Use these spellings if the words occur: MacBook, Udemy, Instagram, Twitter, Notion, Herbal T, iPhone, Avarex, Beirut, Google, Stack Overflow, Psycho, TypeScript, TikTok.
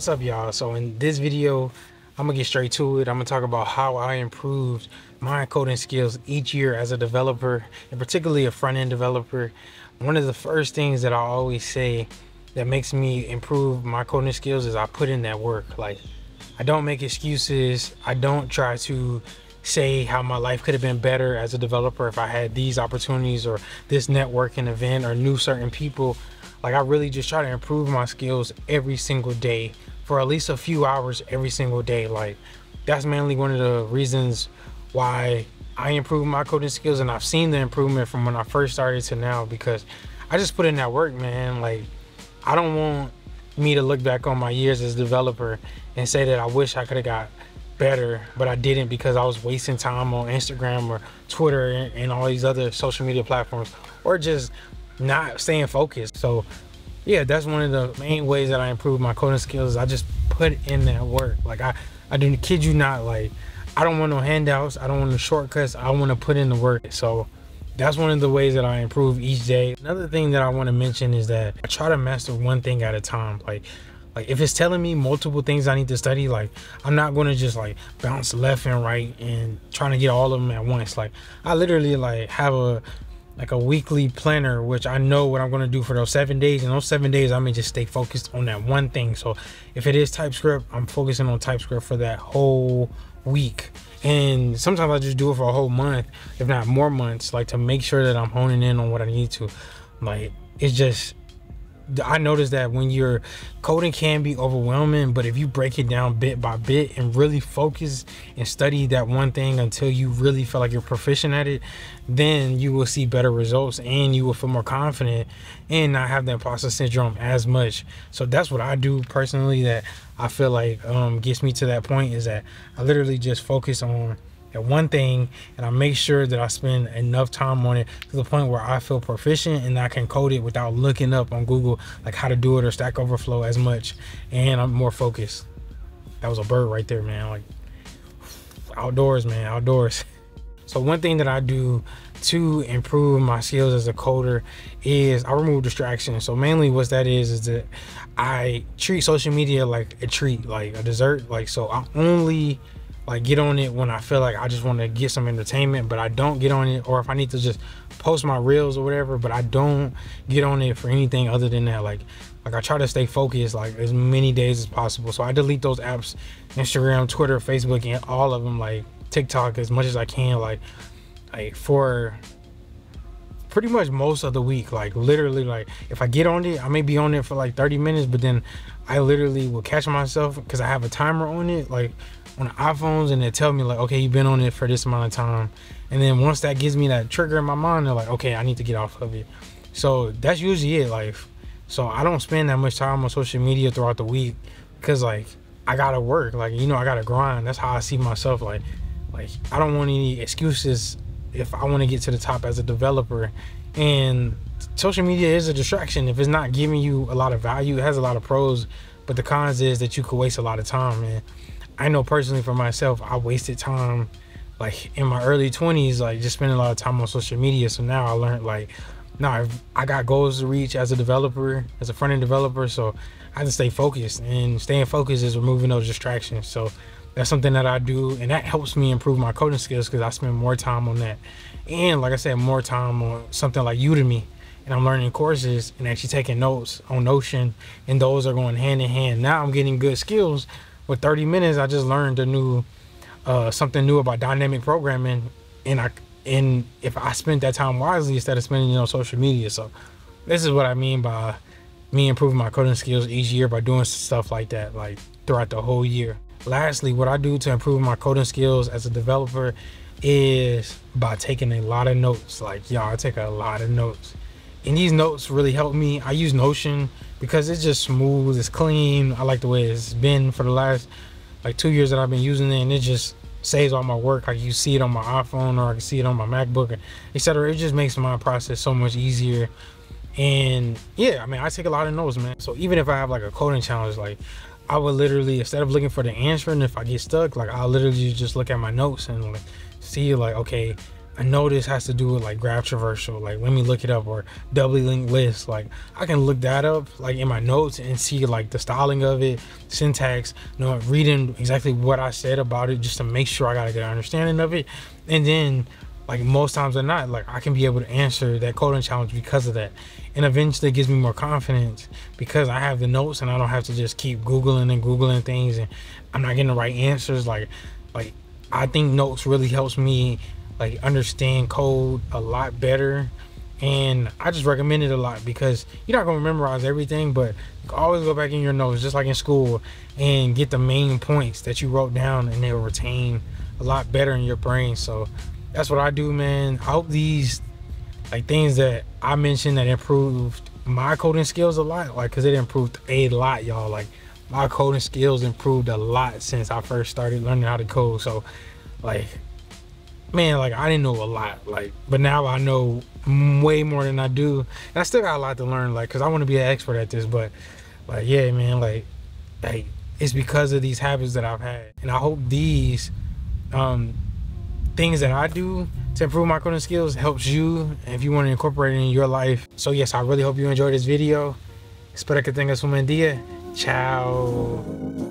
What's up, y'all? So in this video, I'm gonna get straight to it. I'm gonna talk about how I improved my coding skills each year as a developer, and particularly a front-end developer. One of the first things that I always say that makes me improve my coding skills is I put in that work. Like, I don't make excuses. I don't try to say how my life could have been better as a developer if I had these opportunities or this networking event or knew certain people. Like, I really just try to improve my skills every single day for at least a few hours every single day. Like, that's mainly one of the reasons why I improved my coding skills, and I've seen the improvement from when I first started to now because I just put in that work, man. Like, I don't want me to look back on my years as a developer and say that I wish I could have got better, but I didn't because I was wasting time on Instagram or Twitter and all these other social media platforms, or just not staying focused. So yeah, that's one of the main ways that I improved my coding skills. I just put in that work. Like, I didn't kid you not. Like, I don't want no handouts. I don't want no shortcuts. I want to put in the work. So that's one of the ways that I improve each day. Another thing that I want to mention is that I try to master one thing at a time. Like if it's telling me multiple things I need to study, like, I'm not going to just like bounce left and right and trying to get all of them at once. Like, I literally like have a weekly planner, which I know what I'm going to do for those 7 days, and those 7 days I may just stay focused on that one thing. So if it is TypeScript, I'm focusing on TypeScript for that whole week, and sometimes I just do it for a whole month, if not more months, like, to make sure that I'm honing in on what I need to. Like, it's just, I noticed that when you're coding can be overwhelming, but if you break it down bit by bit and really focus and study that one thing until you really feel like you're proficient at it, then you will see better results and you will feel more confident and not have that imposter syndrome as much. So that's what I do personally that I feel like gets me to that point, is that I literally just focus on at one thing, and I make sure that I spend enough time on it to the point where I feel proficient and I can code it without looking up on Google like how to do it or Stack Overflow as much, and I'm more focused. That was a bird right there, man. Like, outdoors, man, outdoors. So one thing that I do to improve my skills as a coder is I remove distractions. So mainly what that is that I treat social media like a treat, like a dessert. Like, so I only like get on it when I feel like I just want to get some entertainment, but I don't get on it, or if I need to just post my reels or whatever, but I don't get on it for anything other than that. Like I try to stay focused like as many days as possible. So I delete those apps, Instagram, Twitter, Facebook, and all of them, like TikTok, as much as I can, like for pretty much most of the week. Like, literally, like, if I get on it, I may be on it for like 30 minutes, but then I literally will catch myself because I have a timer on it, like on the iPhones, and they tell me like, okay, you've been on it for this amount of time, and then once that gives me that trigger in my mind, they're like, okay, I need to get off of it. So that's usually it. Like, so I don't spend that much time on social media throughout the week because, like, I gotta work, like, you know, I gotta grind. That's how I see myself. Like I don't want any excuses if I want to get to the top as a developer, and social media is a distraction if it's not giving you a lot of value. It has a lot of pros, but the cons is that you could waste a lot of time, man. I know personally for myself, I wasted time like in my early 20s, like just spending a lot of time on social media. So now I learned like, now I got goals to reach as a developer, as a front-end developer. So I have to stay focused, and staying focused is removing those distractions. So that's something that I do, and that helps me improve my coding skills because I spend more time on that. And like I said, more time on something like Udemy. And I'm learning courses and actually taking notes on Notion, and those are going hand in hand. Now I'm getting good skills. With 30 minutes, I just learned a new, something new about dynamic programming, and if I spent that time wisely instead of spending it on social media. So this is what I mean by me improving my coding skills each year by doing stuff like that, like throughout the whole year. Lastly, what I do to improve my coding skills as a developer is by taking a lot of notes. Like, y'all, I take a lot of notes, and these notes really help me. I use Notion because it's just smooth, it's clean. I like the way it's been for the last like 2 years that I've been using it, and it just saves all my work. Like, you see it on my iPhone, or I can see it on my MacBook, etc. It just makes my process so much easier. And yeah, I mean, I take a lot of notes, man. So even if I have like a coding challenge, like, I would literally, instead of looking for the answer, and if I get stuck, like, I'll literally just look at my notes and like see like, okay, I know this has to do with like graph traversal, like let me look it up, or doubly linked lists. Like I can look that up like in my notes and see like the styling of it, syntax, you know, reading exactly what I said about it just to make sure I got a good understanding of it. And then like most times or not, like I can be able to answer that coding challenge because of that. And eventually it gives me more confidence because I have the notes and I don't have to just keep Googling and Googling things and I'm not getting the right answers. Like I think notes really helps me like understand code a lot better. And I just recommend it a lot because you're not gonna memorize everything, but you can always go back in your notes, just like in school, and get the main points that you wrote down, and they'll retain a lot better in your brain. So that's what I do, man. I hope these like things that I mentioned that improved my coding skills a lot, like, cause it improved a lot, y'all. Like my coding skills improved a lot since I first started learning how to code. So like, man, like I didn't know a lot, like, but now I know way more than I do. And I still got a lot to learn, like, cause I want to be an expert at this, but like, yeah, man, like it's because of these habits that I've had. And I hope these, things that I do to improve my coding skills helps you if you want to incorporate it in your life. So yes, I really hope you enjoyed this video. Espero que tengas un buen día. Ciao.